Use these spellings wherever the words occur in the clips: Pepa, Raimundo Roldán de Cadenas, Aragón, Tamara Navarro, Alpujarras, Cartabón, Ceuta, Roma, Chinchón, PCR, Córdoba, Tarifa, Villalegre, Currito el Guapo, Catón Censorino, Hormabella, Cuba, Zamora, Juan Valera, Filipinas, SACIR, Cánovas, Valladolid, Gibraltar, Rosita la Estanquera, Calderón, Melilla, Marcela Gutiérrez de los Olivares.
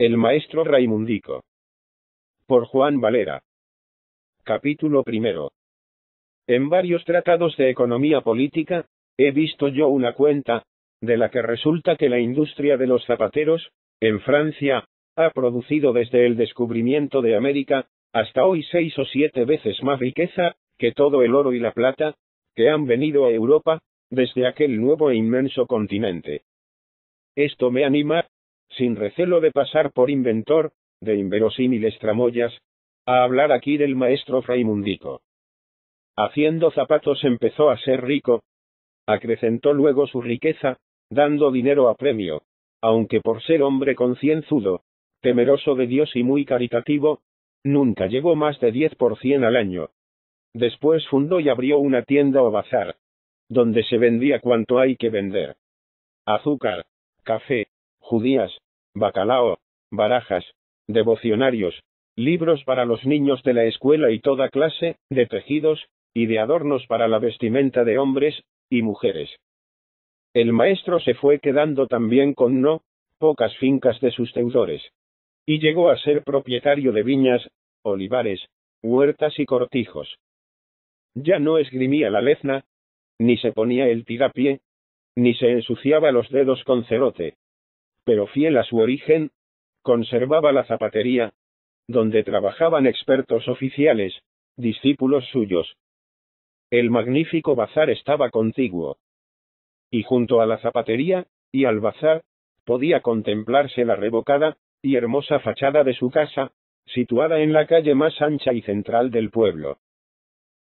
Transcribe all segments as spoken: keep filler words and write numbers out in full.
El maestro Raimundico. Por Juan Valera. Capítulo primero. En varios tratados de economía política, he visto yo una cuenta, de la que resulta que la industria de los zapateros, en Francia, ha producido desde el descubrimiento de América, hasta hoy seis o siete veces más riqueza, que todo el oro y la plata, que han venido a Europa, desde aquel nuevo e inmenso continente. Esto me anima, sin recelo de pasar por inventor, de inverosímiles tramoyas, a hablar aquí del maestro Raimundico. Haciendo zapatos empezó a ser rico, acrecentó luego su riqueza, dando dinero a premio, aunque por ser hombre concienzudo, temeroso de Dios y muy caritativo, nunca llegó más de diez por ciento al año. Después fundó y abrió una tienda o bazar, donde se vendía cuanto hay que vender. Azúcar, café, judías, bacalao, barajas, devocionarios, libros para los niños de la escuela y toda clase, de tejidos, y de adornos para la vestimenta de hombres y mujeres. El maestro se fue quedando también con no pocas fincas de sus deudores, y llegó a ser propietario de viñas, olivares, huertas y cortijos. Ya no esgrimía la lezna, ni se ponía el tirapié, ni se ensuciaba los dedos con cerote. Pero fiel a su origen, conservaba la zapatería, donde trabajaban expertos oficiales, discípulos suyos. El magnífico bazar estaba contiguo. Y junto a la zapatería, y al bazar, podía contemplarse la revocada y hermosa fachada de su casa, situada en la calle más ancha y central del pueblo.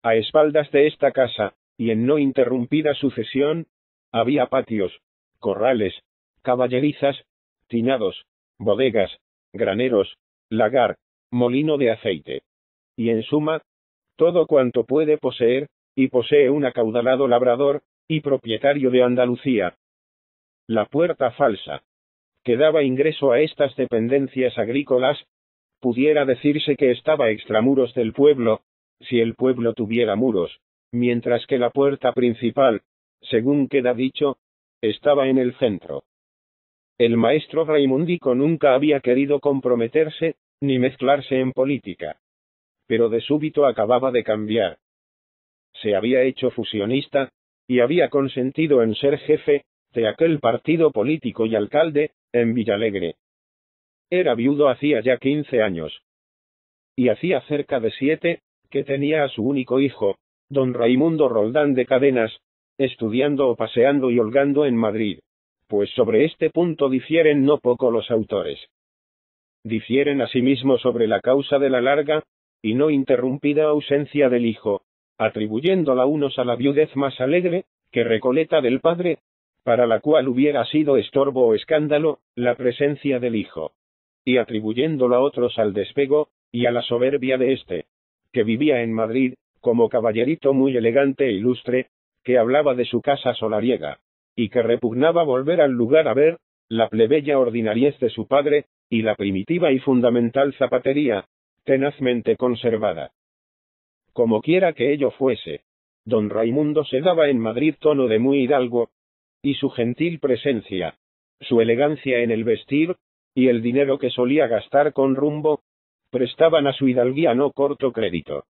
A espaldas de esta casa, y en no interrumpida sucesión, había patios, corrales, caballerizas, tinados, bodegas, graneros, lagar, molino de aceite. Y en suma, todo cuanto puede poseer, y posee un acaudalado labrador, y propietario de Andalucía. La puerta falsa, que daba ingreso a estas dependencias agrícolas, pudiera decirse que estaba extramuros del pueblo, si el pueblo tuviera muros, mientras que la puerta principal, según queda dicho, estaba en el centro. El maestro Raimundico nunca había querido comprometerse, ni mezclarse en política. Pero de súbito acababa de cambiar. Se había hecho fusionista, y había consentido en ser jefe de aquel partido político y alcalde, en Villalegre. Era viudo hacía ya quince años. Y hacía cerca de siete, que tenía a su único hijo, don Raimundo Roldán de Cadenas, estudiando o paseando y holgando en Madrid. Pues sobre este punto difieren no poco los autores. Difieren asimismo sobre la causa de la larga y no interrumpida ausencia del hijo, atribuyéndola unos a la viudez más alegre que recoleta del padre, para la cual hubiera sido estorbo o escándalo la presencia del hijo, y atribuyéndola otros al despego y a la soberbia de éste, que vivía en Madrid, como caballerito muy elegante e ilustre, que hablaba de su casa solariega, y que repugnaba volver al lugar a ver la plebeya ordinariez de su padre, y la primitiva y fundamental zapatería, tenazmente conservada. Como quiera que ello fuese, don Raimundo se daba en Madrid tono de muy hidalgo, y su gentil presencia, su elegancia en el vestir, y el dinero que solía gastar con rumbo, prestaban a su hidalguía no corto crédito.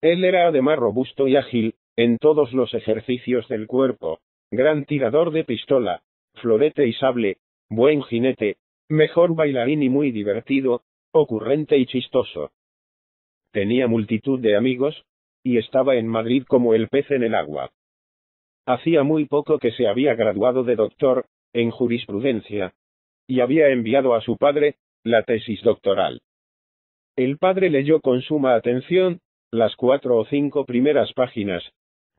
Él era además robusto y ágil, en todos los ejercicios del cuerpo, gran tirador de pistola, florete y sable, buen jinete, mejor bailarín y muy divertido, ocurrente y chistoso. Tenía multitud de amigos, y estaba en Madrid como el pez en el agua. Hacía muy poco que se había graduado de doctor, en jurisprudencia, y había enviado a su padre la tesis doctoral. El padre leyó con suma atención las cuatro o cinco primeras páginas,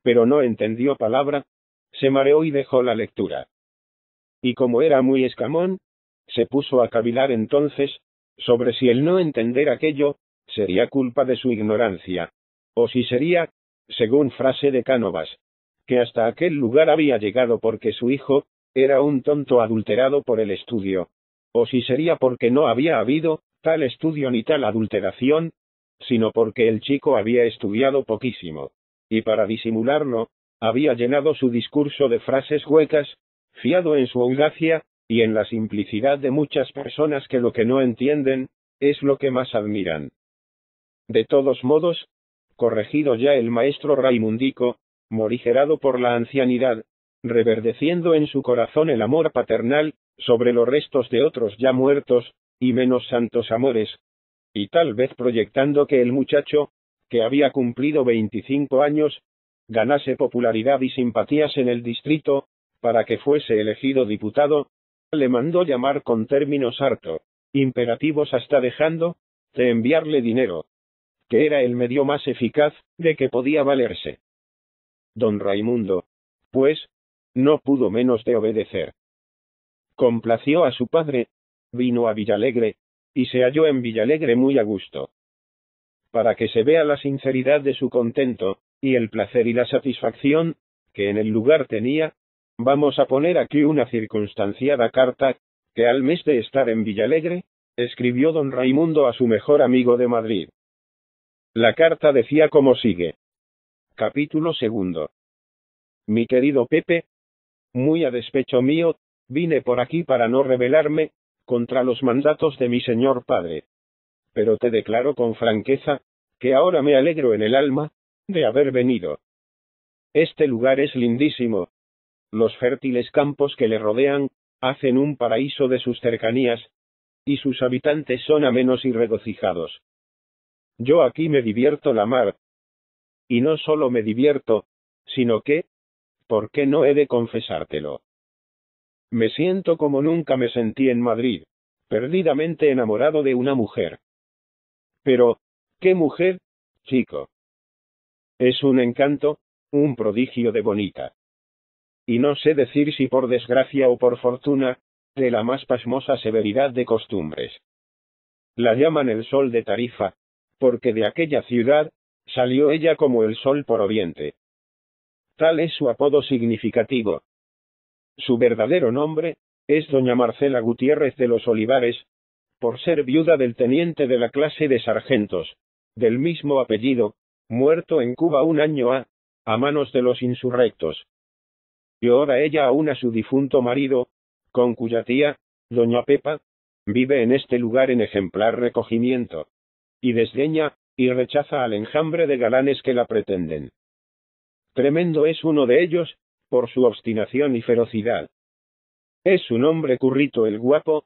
pero no entendió palabra, se mareó y dejó la lectura. Y como era muy escamón, se puso a cavilar entonces, sobre si el no entender aquello, sería culpa de su ignorancia, o si sería, según frase de Cánovas, que hasta aquel lugar había llegado porque su hijo era un tonto adulterado por el estudio, o si sería porque no había habido tal estudio ni tal adulteración, sino porque el chico había estudiado poquísimo, y para disimularlo, había llenado su discurso de frases huecas, fiado en su audacia, y en la simplicidad de muchas personas que lo que no entienden, es lo que más admiran. De todos modos, corregido ya el maestro Raimundico, morigerado por la ancianidad, reverdeciendo en su corazón el amor paternal, sobre los restos de otros ya muertos, y menos santos amores, y tal vez proyectando que el muchacho, que había cumplido veinticinco años, ganase popularidad y simpatías en el distrito, para que fuese elegido diputado, le mandó llamar con términos harto imperativos hasta dejando de enviarle dinero, que era el medio más eficaz de que podía valerse. Don Raimundo, pues, no pudo menos de obedecer. Complació a su padre, vino a Villalegre, y se halló en Villalegre muy a gusto. Para que se vea la sinceridad de su contento, y el placer y la satisfacción que en el lugar tenía, vamos a poner aquí una circunstanciada carta, que al mes de estar en Villalegre, escribió don Raimundo a su mejor amigo de Madrid. La carta decía como sigue. Capítulo segundo. Mi querido Pepe, muy a despecho mío, vine por aquí para no rebelarme, contra los mandatos de mi señor padre. Pero te declaro con franqueza, que ahora me alegro en el alma, de haber venido. Este lugar es lindísimo. Los fértiles campos que le rodean, hacen un paraíso de sus cercanías, y sus habitantes son amenos y regocijados. Yo aquí me divierto la mar. Y no solo me divierto, sino que, ¿por qué no he de confesártelo? Me siento como nunca me sentí en Madrid, perdidamente enamorado de una mujer. Pero, ¿qué mujer, chico? Es un encanto, un prodigio de bonita. Y no sé decir si por desgracia o por fortuna, de la más pasmosa severidad de costumbres. La llaman el sol de Tarifa, porque de aquella ciudad, salió ella como el sol por oriente. Tal es su apodo significativo. Su verdadero nombre, es doña Marcela Gutiérrez de los Olivares, por ser viuda del teniente de la clase de sargentos, del mismo apellido, muerto en Cuba un año a, a manos de los insurrectos. Y ahora ella aún a su difunto marido, con cuya tía, doña Pepa, vive en este lugar en ejemplar recogimiento, y desdeña, y rechaza al enjambre de galanes que la pretenden. Tremendo es uno de ellos, por su obstinación y ferocidad. Es su nombre Currito el Guapo,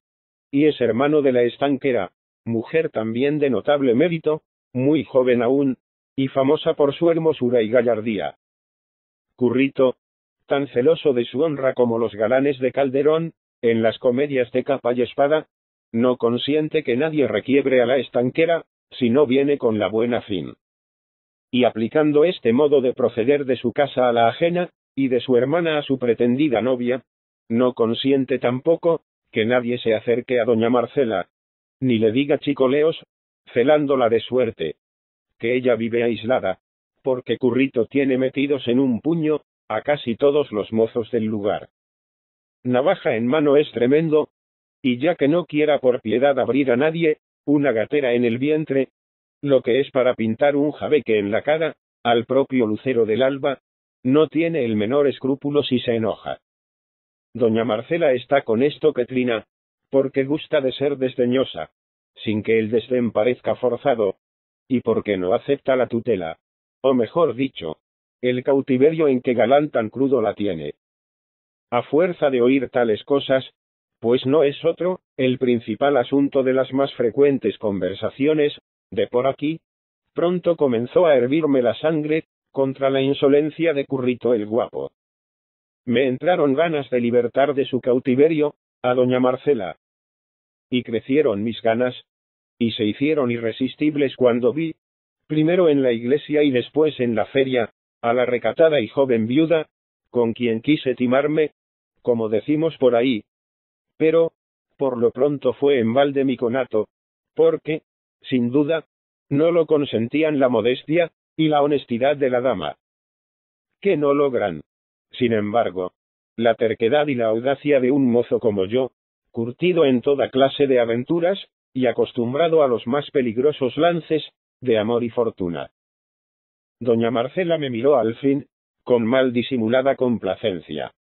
y es hermano de la estanquera, mujer también de notable mérito, muy joven aún, y famosa por su hermosura y gallardía. Currito, tan celoso de su honra como los galanes de Calderón, en las comedias de capa y espada, no consiente que nadie requiebre a la estanquera, si no viene con la buena fin. Y aplicando este modo de proceder de su casa a la ajena, y de su hermana a su pretendida novia, no consiente tampoco, que nadie se acerque a doña Marcela, ni le diga chicoleos, celándola de suerte, que ella vive aislada, porque Currito tiene metidos en un puño, a casi todos los mozos del lugar. Navaja en mano es tremendo, y ya que no quiera por piedad abrir a nadie, una gatera en el vientre, lo que es para pintar un jabeque en la cara, al propio lucero del alba, no tiene el menor escrúpulo si se enoja. Doña Marcela está con esto que trina, porque gusta de ser desdeñosa, sin que el desdén parezca forzado, y porque no acepta la tutela, o mejor dicho, el cautiverio en que Galán tan crudo la tiene. A fuerza de oír tales cosas, pues no es otro, el principal asunto de las más frecuentes conversaciones, de por aquí, pronto comenzó a hervirme la sangre, contra la insolencia de Currito el Guapo. Me entraron ganas de libertar de su cautiverio, a doña Marcela. Y crecieron mis ganas, y se hicieron irresistibles cuando vi, primero en la iglesia y después en la feria, a la recatada y joven viuda, con quien quise timarme, como decimos por ahí. Pero, por lo pronto fue en balde mi conato, porque, sin duda, no lo consentían la modestia y la honestidad de la dama. Que no logran, sin embargo, la terquedad y la audacia de un mozo como yo, curtido en toda clase de aventuras, y acostumbrado a los más peligrosos lances, de amor y fortuna. Doña Marcela me miró al fin, con mal disimulada complacencia.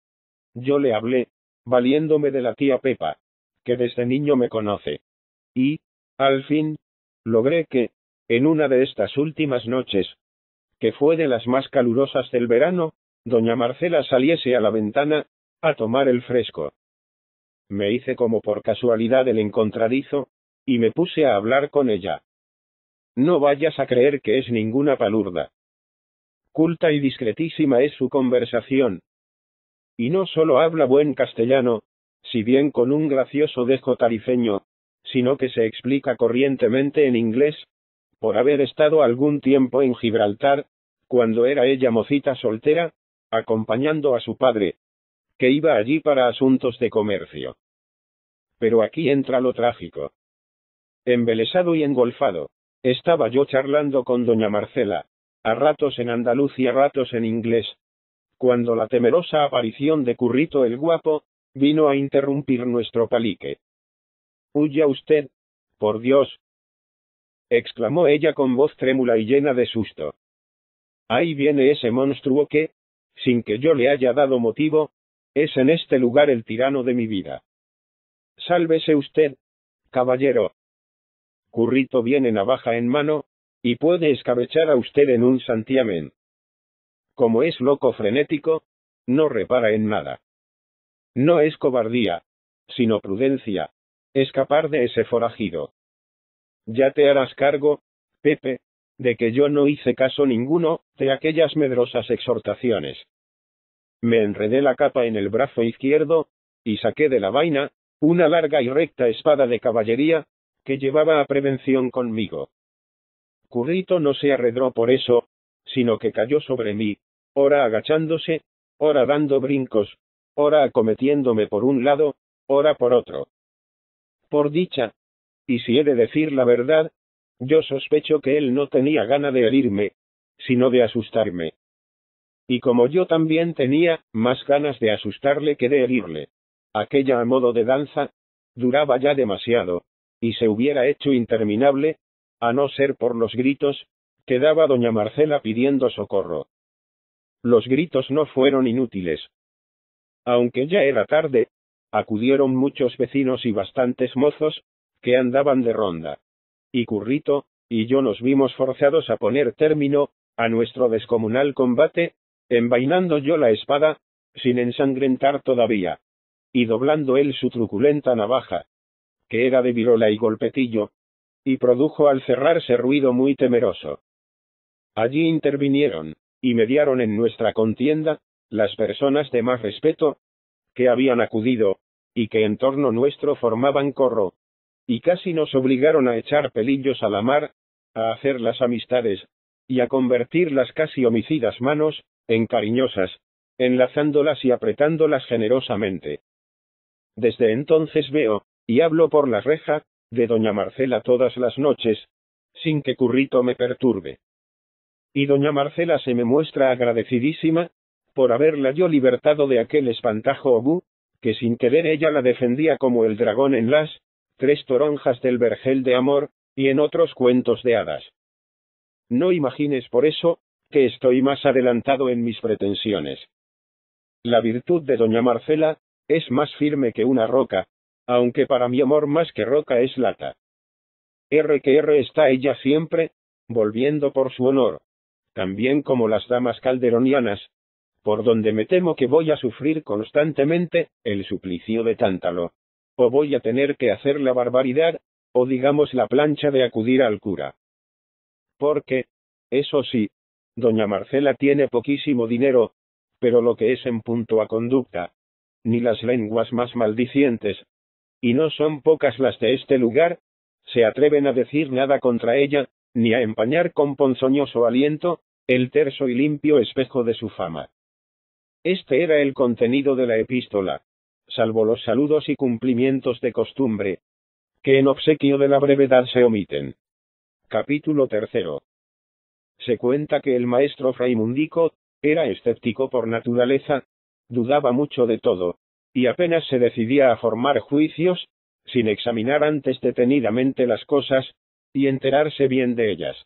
Yo le hablé, valiéndome de la tía Pepa, que desde niño me conoce. Y, al fin, logré que, en una de estas últimas noches, que fue de las más calurosas del verano, doña Marcela saliese a la ventana, a tomar el fresco. Me hice como por casualidad el encontradizo, y me puse a hablar con ella. No vayas a creer que es ninguna palurda. Culta y discretísima es su conversación. Y no solo habla buen castellano, si bien con un gracioso dejo tarifeño, sino que se explica corrientemente en inglés, por haber estado algún tiempo en Gibraltar, cuando era ella mocita soltera, acompañando a su padre, que iba allí para asuntos de comercio. Pero aquí entra lo trágico. Embelesado y engolfado, estaba yo charlando con doña Marcela, a ratos en andaluz y a ratos en inglés, cuando la temerosa aparición de Currito el Guapo vino a interrumpir nuestro palique. —Huya usted, por Dios —exclamó ella con voz trémula y llena de susto—. Ahí viene ese monstruo que, sin que yo le haya dado motivo, es en este lugar el tirano de mi vida. Sálvese usted, caballero. Currito viene navaja en mano, y puede escabechar a usted en un santiamén. Como es loco frenético, no repara en nada. No es cobardía, sino prudencia, escapar de ese forajido. Ya te harás cargo, Pepe, de que yo no hice caso ninguno de aquellas medrosas exhortaciones. Me enredé la capa en el brazo izquierdo, y saqué de la vaina una larga y recta espada de caballería, que llevaba a prevención conmigo. Currito no se arredró por eso, sino que cayó sobre mí, ora agachándose, ora dando brincos, ora acometiéndome por un lado, ora por otro. Por dicha, y si he de decir la verdad, yo sospecho que él no tenía gana de herirme, sino de asustarme. Y como yo también tenía más ganas de asustarle que de herirle, aquella a modo de danza duraba ya demasiado, y se hubiera hecho interminable, a no ser por los gritos que daba doña Marcela pidiendo socorro. Los gritos no fueron inútiles. Aunque ya era tarde, acudieron muchos vecinos y bastantes mozos, que andaban de ronda. Y Currito y yo nos vimos forzados a poner término a nuestro descomunal combate, envainando yo la espada, sin ensangrentar todavía, y doblando él su truculenta navaja, que era de virola y golpetillo, y produjo al cerrarse ruido muy temeroso. Allí intervinieron, y mediaron en nuestra contienda, las personas de más respeto, que habían acudido, y que en torno nuestro formaban corro, y casi nos obligaron a echar pelillos a la mar, a hacer las amistades, y a convertir las casi homicidas manos, en cariñosas, enlazándolas y apretándolas generosamente. Desde entonces veo, y hablo por la reja, de doña Marcela todas las noches, sin que Currito me perturbe. Y doña Marcela se me muestra agradecidísima, por haberla yo libertado de aquel espantajo obú, que sin querer ella la defendía como el dragón en las Tres Toronjas del Vergel de Amor, y en otros cuentos de hadas. No imagines por eso, que estoy más adelantado en mis pretensiones. La virtud de doña Marcela es más firme que una roca, aunque para mi amor más que roca es lata. R que R está ella siempre, volviendo por su honor, también como las damas calderonianas, por donde me temo que voy a sufrir constantemente el suplicio de Tántalo, o voy a tener que hacer la barbaridad, o digamos la plancha de acudir al cura. Porque, eso sí, doña Marcela tiene poquísimo dinero, pero lo que es en punto a conducta, ni las lenguas más maldicientes, y no son pocas las de este lugar, se atreven a decir nada contra ella, ni a empañar con ponzoñoso aliento, el terso y limpio espejo de su fama. Este era el contenido de la epístola, salvo los saludos y cumplimientos de costumbre, que en obsequio de la brevedad se omiten. Capítulo tercero. Se cuenta que el maestro Raimundico era escéptico por naturaleza, dudaba mucho de todo, y apenas se decidía a formar juicios, sin examinar antes detenidamente las cosas, y enterarse bien de ellas.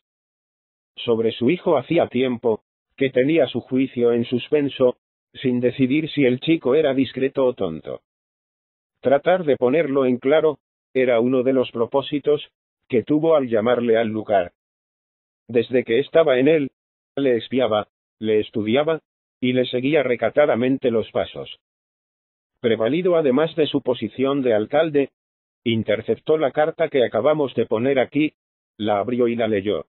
Sobre su hijo hacía tiempo, que tenía su juicio en suspenso, sin decidir si el chico era discreto o tonto. Tratar de ponerlo en claro, era uno de los propósitos que tuvo al llamarle al lugar. Desde que estaba en él, le espiaba, le estudiaba, y le seguía recatadamente los pasos. Prevalido además de su posición de alcalde, interceptó la carta que acabamos de poner aquí, la abrió y la leyó.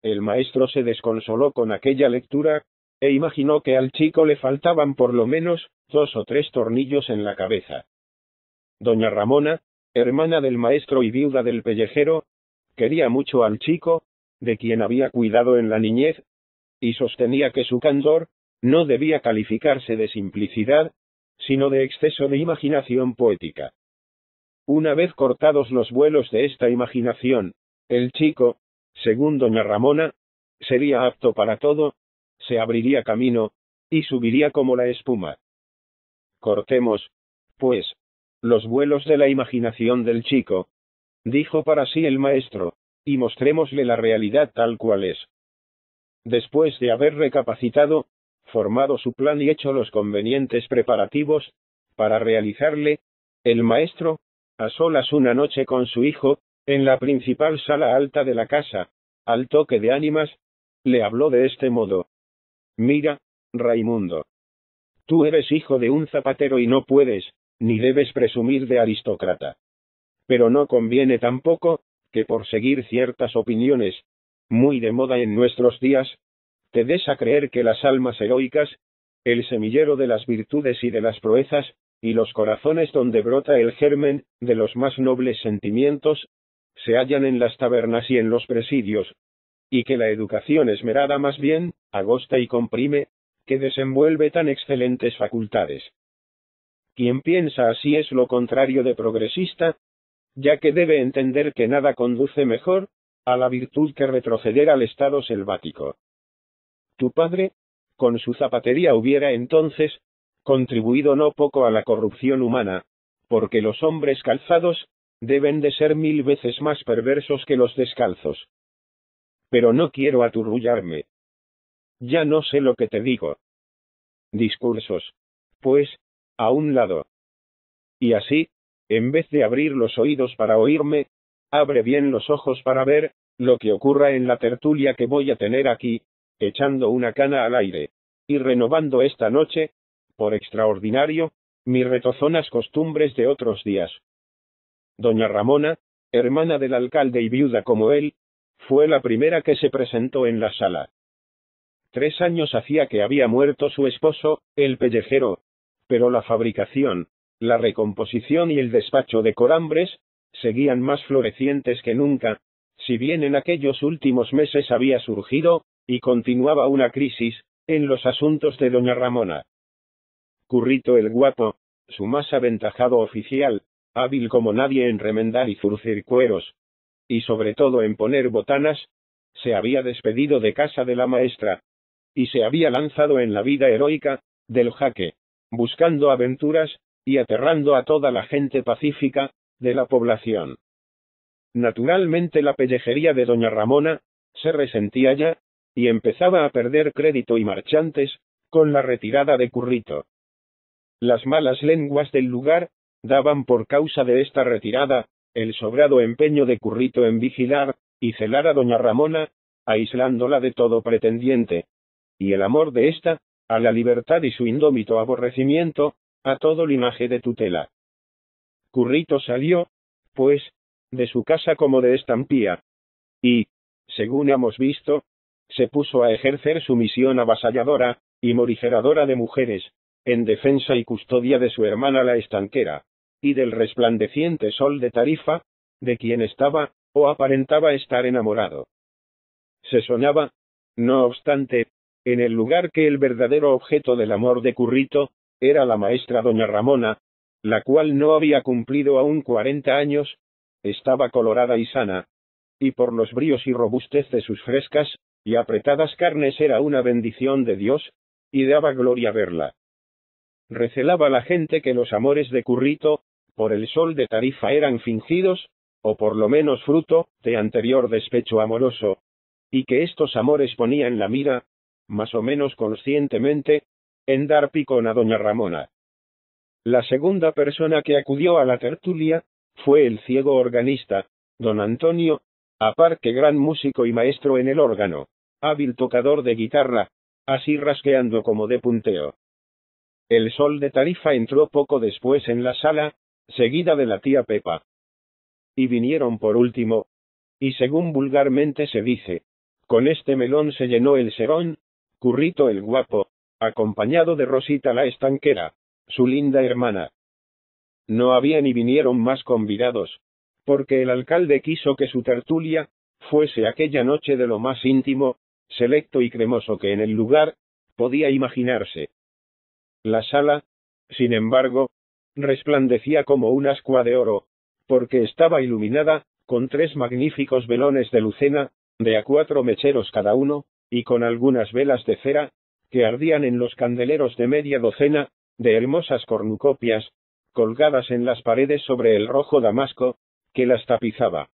El maestro se desconsoló con aquella lectura, e imaginó que al chico le faltaban por lo menos dos o tres tornillos en la cabeza. Doña Ramona, hermana del maestro y viuda del pellejero, quería mucho al chico, de quien había cuidado en la niñez, y sostenía que su candor no debía calificarse de simplicidad, sino de exceso de imaginación poética. Una vez cortados los vuelos de esta imaginación, el chico, según doña Ramona, sería apto para todo, se abriría camino, y subiría como la espuma. Cortemos, pues, los vuelos de la imaginación del chico, dijo para sí el maestro, y mostrémosle la realidad tal cual es. Después de haber recapacitado, formado su plan y hecho los convenientes preparativos, para realizarle, el maestro, a solas una noche con su hijo, en la principal sala alta de la casa, al toque de ánimas, le habló de este modo. Mira, Raimundo. Tú eres hijo de un zapatero y no puedes, ni debes presumir de aristócrata. Pero no conviene tampoco, que por seguir ciertas opiniones, muy de moda en nuestros días, te des a creer que las almas heroicas, el semillero de las virtudes y de las proezas, y los corazones donde brota el germen de los más nobles sentimientos, se hallan en las tabernas y en los presidios, y que la educación esmerada más bien, agosta y comprime, que desenvuelve tan excelentes facultades. Quien piensa así es lo contrario de progresista, ya que debe entender que nada conduce mejor a la virtud que retroceder al estado selvático. Tu padre, con su zapatería hubiera entonces, contribuido no poco a la corrupción humana, porque los hombres calzados, deben de ser mil veces más perversos que los descalzos. Pero no quiero aturrullarme. Ya no sé lo que te digo. Discursos, pues, a un lado. Y así, en vez de abrir los oídos para oírme, abre bien los ojos para ver, lo que ocurra en la tertulia que voy a tener aquí, echando una cana al aire, y renovando esta noche, por extraordinario, mis retozonas costumbres de otros días. Doña Ramona, hermana del alcalde y viuda como él, fue la primera que se presentó en la sala. Tres años hacía que había muerto su esposo, el pellejero, pero la fabricación, la recomposición y el despacho de corambres, seguían más florecientes que nunca, si bien en aquellos últimos meses había surgido, y continuaba una crisis, en los asuntos de doña Ramona. Currito el Guapo, su más aventajado oficial, hábil como nadie en remendar y zurcir cueros, y sobre todo en poner botanas, se había despedido de casa de la maestra, y se había lanzado en la vida heroica, del jaque, buscando aventuras, y aterrando a toda la gente pacífica, de la población. Naturalmente la pellejería de doña Ramona, se resentía ya, y empezaba a perder crédito y marchantes, con la retirada de Currito. Las malas lenguas del lugar, daban por causa de esta retirada, el sobrado empeño de Currito en vigilar, y celar a doña Ramona, aislándola de todo pretendiente, y el amor de ésta, a la libertad y su indómito aborrecimiento, a todo linaje de tutela. Currito salió, pues, de su casa como de estampía, y, según hemos visto, se puso a ejercer su misión avasalladora, y morigeradora de mujeres, en defensa y custodia de su hermana la estanquera, y del resplandeciente sol de Tarifa, de quien estaba, o aparentaba estar enamorado. Se sonaba, no obstante, en el lugar que el verdadero objeto del amor de Currito, era la maestra doña Ramona, la cual no había cumplido aún cuarenta años, estaba colorada y sana, y por los bríos y robustez de sus frescas, y apretadas carnes era una bendición de Dios, y daba gloria verla. Recelaba la gente que los amores de Currito, por el sol de Tarifa eran fingidos, o por lo menos fruto, de anterior despecho amoroso, y que estos amores ponían la mira, más o menos conscientemente, en dar picón a doña Ramona. La segunda persona que acudió a la tertulia fue el ciego organista, don Antonio, a par que gran músico y maestro en el órgano, hábil tocador de guitarra, así rasgueando como de punteo. El sol de Tarifa entró poco después en la sala, seguida de la tía Pepa. Y vinieron por último, y según vulgarmente se dice, con este melón se llenó el serón, Currito el Guapo, acompañado de Rosita la Estanquera, su linda hermana. No había ni vinieron más convidados, porque el alcalde quiso que su tertulia fuese aquella noche de lo más íntimo, selecto y cremoso que en el lugar podía imaginarse. La sala, sin embargo, resplandecía como una ascua de oro, porque estaba iluminada con tres magníficos velones de lucena, de a cuatro mecheros cada uno, y con algunas velas de cera, que ardían en los candeleros de media docena, de hermosas cornucopias, colgadas en las paredes sobre el rojo damasco, que las tapizaba.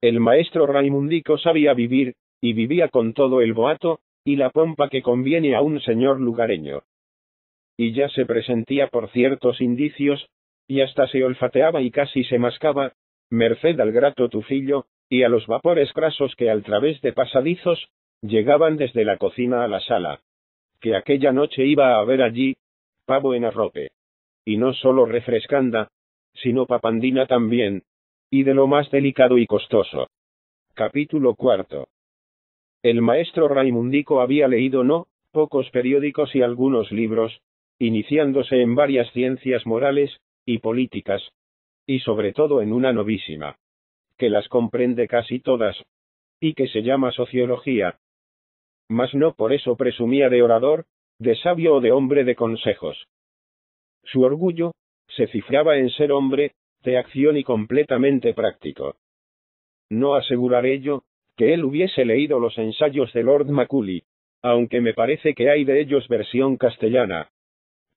El maestro Raimundico sabía vivir, y vivía con todo el boato y la pompa que conviene a un señor lugareño. Y ya se presentía por ciertos indicios, y hasta se olfateaba y casi se mascaba, merced al grato tufillo, y a los vapores grasos que al través de pasadizos llegaban desde la cocina a la sala. Que aquella noche iba a haber allí pavo en arrope. Y no solo refrescanda, sino papandina también, y de lo más delicado y costoso. Capítulo cuarto. El maestro Raimundico había leído no pocos periódicos y algunos libros, iniciándose en varias ciencias morales y políticas, y sobre todo en una novísima, que las comprende casi todas, y que se llama sociología. Mas no por eso presumía de orador, de sabio o de hombre de consejos. Su orgullo se cifraba en ser hombre de acción y completamente práctico. No aseguraré yo que él hubiese leído los ensayos de Lord Macaulay, aunque me parece que hay de ellos versión castellana.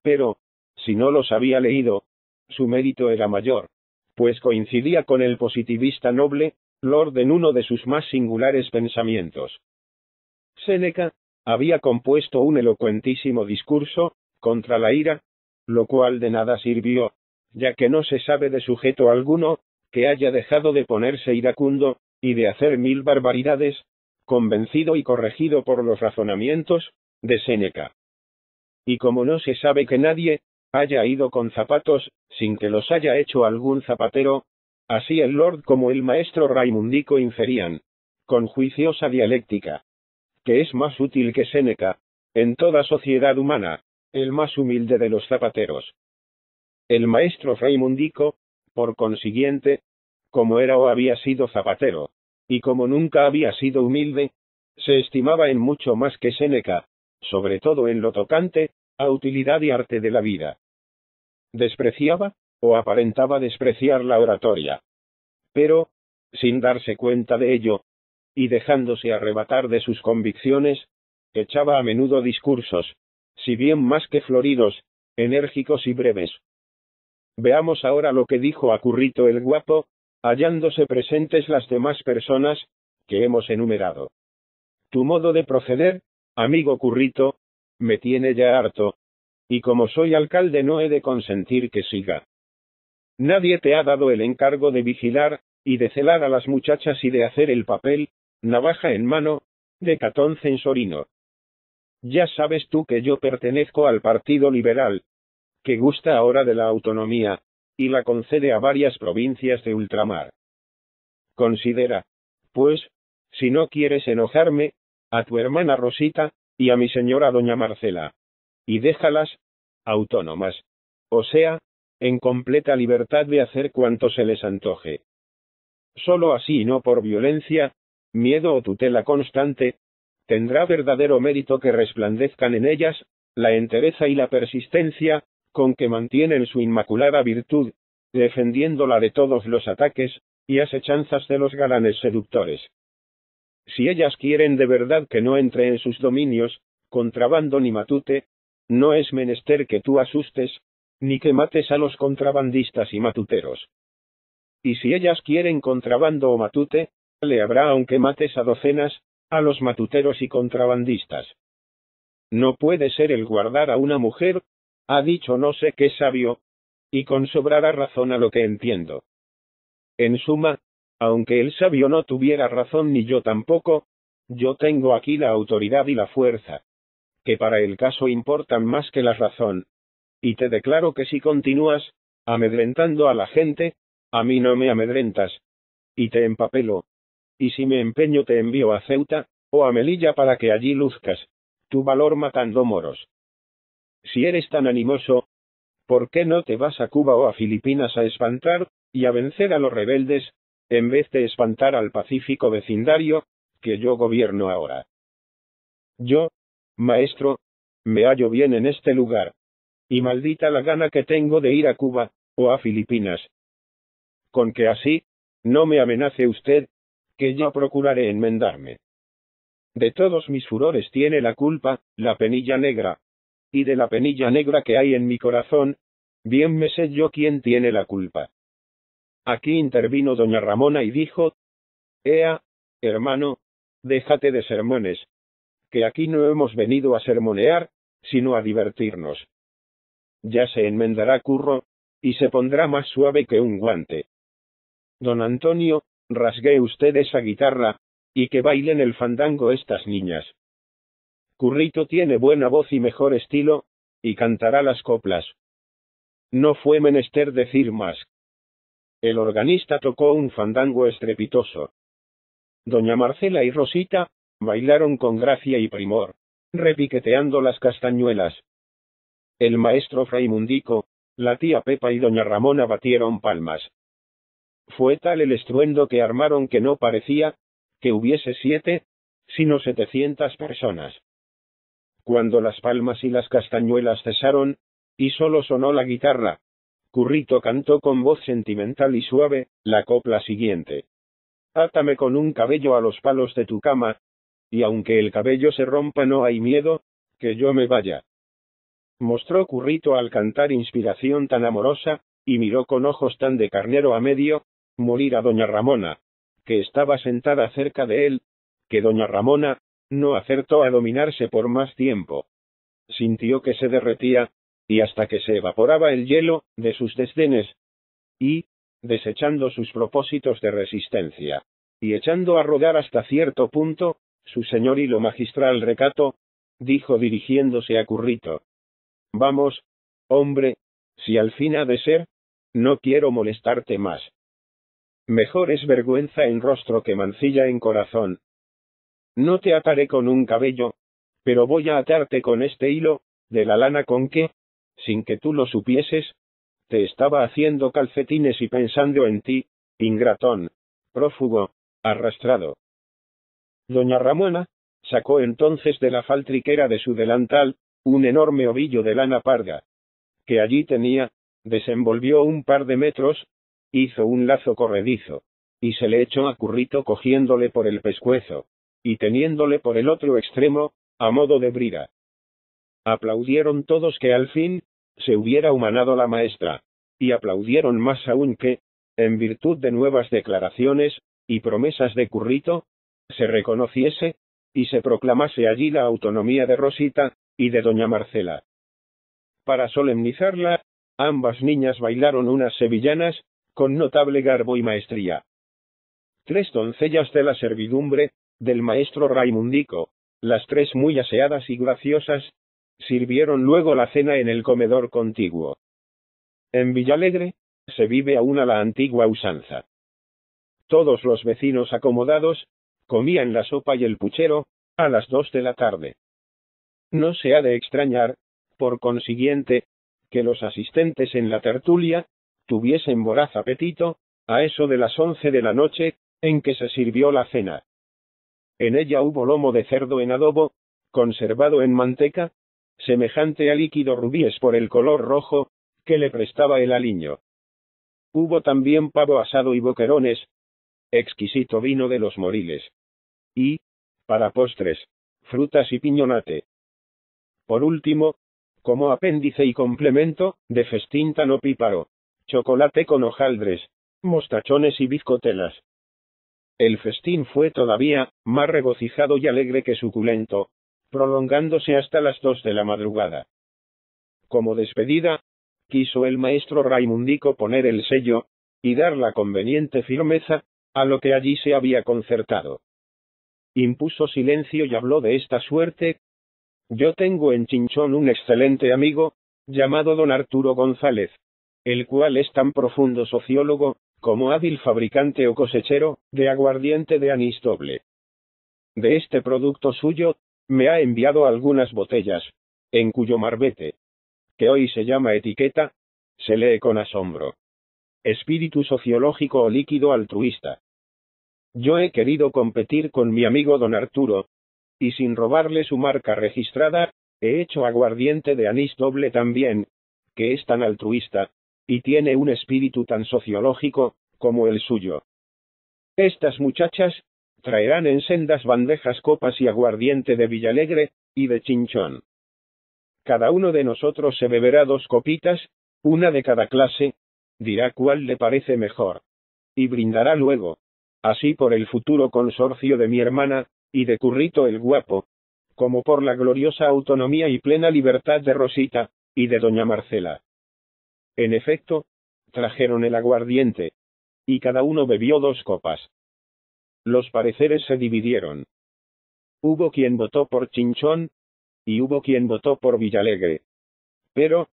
Pero, si no los había leído, su mérito era mayor, pues coincidía con el positivista noble, Lord en uno de sus más singulares pensamientos. Séneca había compuesto un elocuentísimo discurso contra la ira, lo cual de nada sirvió, ya que no se sabe de sujeto alguno que haya dejado de ponerse iracundo, y de hacer mil barbaridades, convencido y corregido por los razonamientos de Séneca. Y como no se sabe que nadie haya ido con zapatos sin que los haya hecho algún zapatero, así el Lord como el maestro Raimundico inferían, con juiciosa dialéctica, que es más útil que Séneca, en toda sociedad humana, el más humilde de los zapateros. El maestro Raimundico, por consiguiente, como era o había sido zapatero, y como nunca había sido humilde, se estimaba en mucho más que Séneca, sobre todo en lo tocante a utilidad y arte de la vida. Despreciaba, o aparentaba despreciar la oratoria. Pero, sin darse cuenta de ello, y dejándose arrebatar de sus convicciones, echaba a menudo discursos, si bien más que floridos, enérgicos y breves. Veamos ahora lo que dijo a Currito el Guapo, hallándose presentes las demás personas que hemos enumerado. Tu modo de proceder, amigo Currito, me tiene ya harto, y como soy alcalde no he de consentir que siga. Nadie te ha dado el encargo de vigilar y de celar a las muchachas y de hacer el papel, navaja en mano, de Catón Censorino. Ya sabes tú que yo pertenezco al Partido Liberal, que gusta ahora de la autonomía, y la concede a varias provincias de ultramar. Considera, pues, si no quieres enojarme, a tu hermana Rosita, y a mi señora doña Marcela. Y déjalas autónomas, o sea, en completa libertad de hacer cuanto se les antoje. Solo así, no por violencia, miedo o tutela constante, tendrá verdadero mérito que resplandezcan en ellas la entereza y la persistencia con que mantienen su inmaculada virtud, defendiéndola de todos los ataques y asechanzas de los galanes seductores. Si ellas quieren de verdad que no entre en sus dominios contrabando ni matute, no es menester que tú asustes, ni que mates a los contrabandistas y matuteros. Y si ellas quieren contrabando o matute, le habrá aunque mates a docenas, a los matuteros y contrabandistas. No puede ser el guardar a una mujer, Ha dicho no sé qué sabio. Y con sobrada razón a lo que entiendo. En suma, aunque el sabio no tuviera razón ni yo tampoco, yo tengo aquí la autoridad y la fuerza, que para el caso importan más que la razón. Y te declaro que si continúas amedrentando a la gente, a mí no me amedrentas. Y te empapelo. Y si me empeño te envío a Ceuta, o a Melilla para que allí luzcas tu valor matando moros. Si eres tan animoso, ¿por qué no te vas a Cuba o a Filipinas a espantar, y a vencer a los rebeldes, en vez de espantar al pacífico vecindario, que yo gobierno ahora? Yo, maestro, me hallo bien en este lugar. Y maldita la gana que tengo de ir a Cuba, o a Filipinas. Con que así, no me amenace usted, que yo procuraré enmendarme. De todos mis furores tiene la culpa la penilla negra. Y de la penilla negra que hay en mi corazón, bien me sé yo quién tiene la culpa. Aquí intervino doña Ramona y dijo: Ea, hermano, déjate de sermones, que aquí no hemos venido a sermonear, sino a divertirnos. Ya se enmendará Curro, y se pondrá más suave que un guante. Don Antonio, rasgue usted esa guitarra, y que bailen el fandango estas niñas. Currito tiene buena voz y mejor estilo, y cantará las coplas. No fue menester decir más. El organista tocó un fandango estrepitoso. Doña Marcela y Rosita bailaron con gracia y primor, repiqueteando las castañuelas. El maestro Raimundico, la tía Pepa y doña Ramona batieron palmas. Fue tal el estruendo que armaron que no parecía que hubiese siete, sino setecientas personas. Cuando las palmas y las castañuelas cesaron, y solo sonó la guitarra, Currito cantó con voz sentimental y suave la copla siguiente: Átame con un cabello a los palos de tu cama, y aunque el cabello se rompa no hay miedo, que yo me vaya. Mostró Currito al cantar inspiración tan amorosa, y miró con ojos tan de carnero a medio morir a doña Ramona, que estaba sentada cerca de él, que doña Ramona no acertó a dominarse por más tiempo. Sintió que se derretía, y hasta que se evaporaba el hielo de sus desdenes, y, desechando sus propósitos de resistencia, y echando a rodar hasta cierto punto su señoril o magistral recato, dijo dirigiéndose a Currito: Vamos, hombre, si al fin ha de ser, no quiero molestarte más. Mejor es vergüenza en rostro que mancilla en corazón. No te ataré con un cabello, pero voy a atarte con este hilo, de la lana con que, sin que tú lo supieses, te estaba haciendo calcetines y pensando en ti, ingratón, prófugo, arrastrado. Doña Ramona sacó entonces de la faltriquera de su delantal un enorme ovillo de lana parda, que allí tenía, desenvolvió un par de metros, hizo un lazo corredizo, y se le echó a Currito cogiéndole por el pescuezo y teniéndole por el otro extremo, a modo de brida. Aplaudieron todos que al fin se hubiera humanado la maestra, y aplaudieron más aún que, en virtud de nuevas declaraciones y promesas de Currito, se reconociese y se proclamase allí la autonomía de Rosita y de doña Marcela. Para solemnizarla, ambas niñas bailaron unas sevillanas, con notable garbo y maestría. Tres doncellas de la servidumbre del maestro Raimundico, las tres muy aseadas y graciosas, sirvieron luego la cena en el comedor contiguo. En Villalegre se vive aún a la antigua usanza. Todos los vecinos acomodados comían la sopa y el puchero a las dos de la tarde. No se ha de extrañar, por consiguiente, que los asistentes en la tertulia tuviesen voraz apetito a eso de las once de la noche en que se sirvió la cena. En ella hubo lomo de cerdo en adobo, conservado en manteca, semejante a líquido rubíes por el color rojo que le prestaba el aliño. Hubo también pavo asado y boquerones, exquisito vino de los Moriles. Y, para postres, frutas y piñonate. Por último, como apéndice y complemento de festín tan opíparo, chocolate con hojaldres, mostachones y bizcotelas. El festín fue todavía más regocijado y alegre que suculento, prolongándose hasta las dos de la madrugada. Como despedida, quiso el maestro Raimundico poner el sello, y dar la conveniente firmeza, a lo que allí se había concertado. Impuso silencio y habló de esta suerte. Yo tengo en Chinchón un excelente amigo, llamado don Arturo González, el cual es tan profundo sociólogo, como hábil fabricante o cosechero, de aguardiente de anís doble. De este producto suyo, me ha enviado algunas botellas, en cuyo marbete, que hoy se llama etiqueta, se lee con asombro. Espíritu sociológico o líquido altruista. Yo he querido competir con mi amigo don Arturo, y sin robarle su marca registrada, he hecho aguardiente de anís doble también, que es tan altruista, y tiene un espíritu tan sociológico, como el suyo. Estas muchachas, traerán en sendas bandejas copas y aguardiente de Villalegre, y de Chinchón. Cada uno de nosotros se beberá dos copitas, una de cada clase, dirá cuál le parece mejor. Y brindará luego, así por el futuro consorcio de mi hermana, y de Currito el Guapo, como por la gloriosa autonomía y plena libertad de Rosita, y de doña Marcela. En efecto, trajeron el aguardiente, y cada uno bebió dos copas. Los pareceres se dividieron. Hubo quien votó por Chinchón, y hubo quien votó por Villalegre. Pero,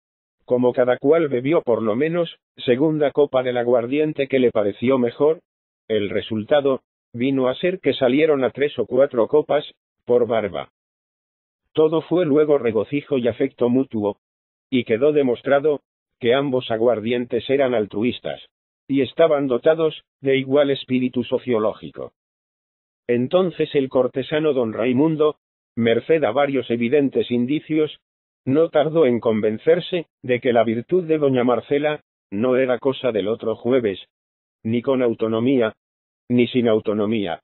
como cada cual bebió por lo menos, segunda copa del aguardiente que le pareció mejor, el resultado, vino a ser que salieron a tres o cuatro copas, por barba. Todo fue luego regocijo y afecto mutuo, y quedó demostrado, que ambos aguardientes eran altruistas, y estaban dotados, de igual espíritu sociológico. Entonces el cortesano don Raimundo, merced a varios evidentes indicios, no tardó en convencerse, de que la virtud de doña Marcela, no era cosa del otro jueves, ni con autonomía, ni sin autonomía.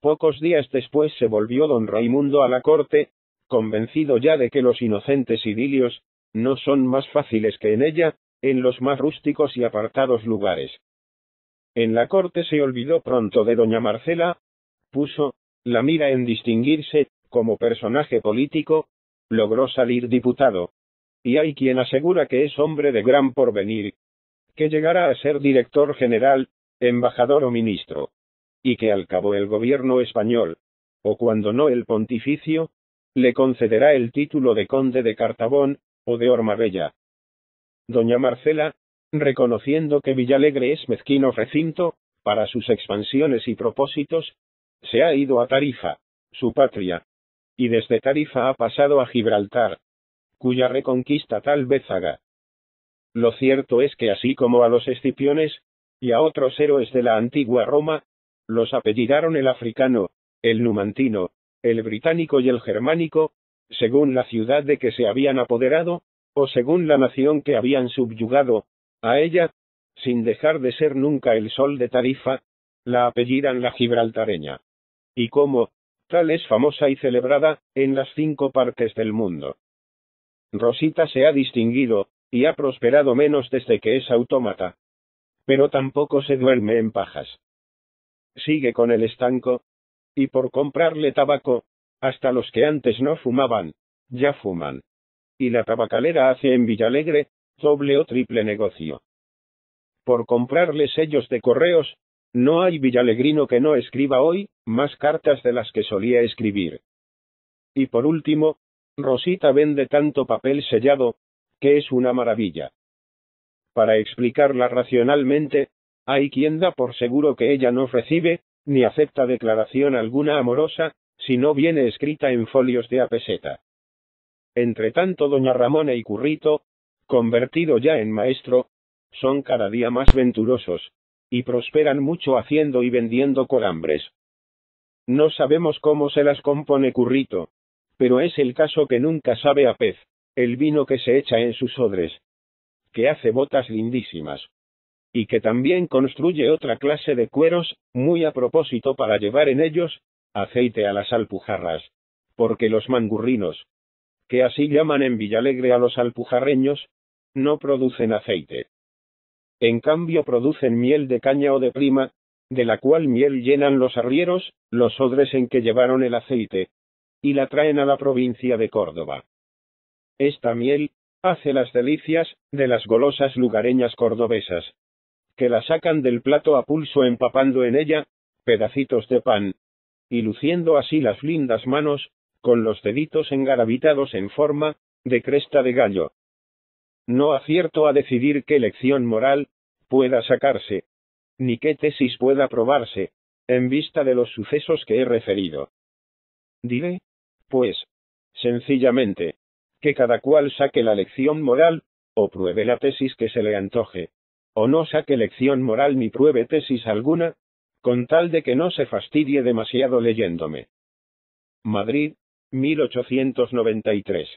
Pocos días después se volvió don Raimundo a la corte, convencido ya de que los inocentes idilios, no son más fáciles que en ella, en los más rústicos y apartados lugares. En la corte se olvidó pronto de doña Marcela, puso, la mira en distinguirse, como personaje político, logró salir diputado. Y hay quien asegura que es hombre de gran porvenir, que llegará a ser director general, embajador o ministro, y que al cabo el gobierno español, o cuando no el pontificio, le concederá el título de conde de Cartabón, o de Hormabella. Doña Marcela, reconociendo que Villalegre es mezquino recinto, para sus expansiones y propósitos, se ha ido a Tarifa, su patria, y desde Tarifa ha pasado a Gibraltar, cuya reconquista tal vez haga. Lo cierto es que así como a los Escipiones, y a otros héroes de la antigua Roma, los apellidaron el africano, el numantino, el británico y el germánico, según la ciudad de que se habían apoderado, o según la nación que habían subyugado, a ella, sin dejar de ser nunca el sol de Tarifa, la apellidan la gibraltareña. Y como, tal es famosa y celebrada, en las cinco partes del mundo. Rosita se ha distinguido, y ha prosperado menos desde que es autómata. Pero tampoco se duerme en pajas. Sigue con el estanco, y por comprarle tabaco, hasta los que antes no fumaban, ya fuman. Y la tabacalera hace en Villalegre, doble o triple negocio. Por comprarle sellos de correos, no hay villalegrino que no escriba hoy, más cartas de las que solía escribir. Y por último, Rosita vende tanto papel sellado, que es una maravilla. Para explicarla racionalmente, hay quien da por seguro que ella no recibe, ni acepta declaración alguna amorosa, si no viene escrita en folios de a peseta. Entretanto doña Ramona y Currito, convertido ya en maestro, son cada día más venturosos, y prosperan mucho haciendo y vendiendo colambres. No sabemos cómo se las compone Currito, pero es el caso que nunca sabe a pez, el vino que se echa en sus odres. Que hace botas lindísimas, y que también construye otra clase de cueros, muy a propósito para llevar en ellos, aceite a las alpujarras, porque los mangurrinos, que así llaman en Villalegre a los alpujarreños, no producen aceite. En cambio producen miel de caña o de prima, de la cual miel llenan los arrieros, los odres en que llevaron el aceite, y la traen a la provincia de Córdoba. Esta miel, hace las delicias de las golosas lugareñas cordobesas, que la sacan del plato a pulso empapando en ella pedacitos de pan, y luciendo así las lindas manos, con los deditos engarabitados en forma de cresta de gallo. No acierto a decidir qué lección moral pueda sacarse, ni qué tesis pueda probarse, en vista de los sucesos que he referido. Diré, pues, sencillamente, que cada cual saque la lección moral, o pruebe la tesis que se le antoje, o no saque lección moral ni pruebe tesis alguna, con tal de que no se fastidie demasiado leyéndome. Madrid, mil ochocientos noventa y tres.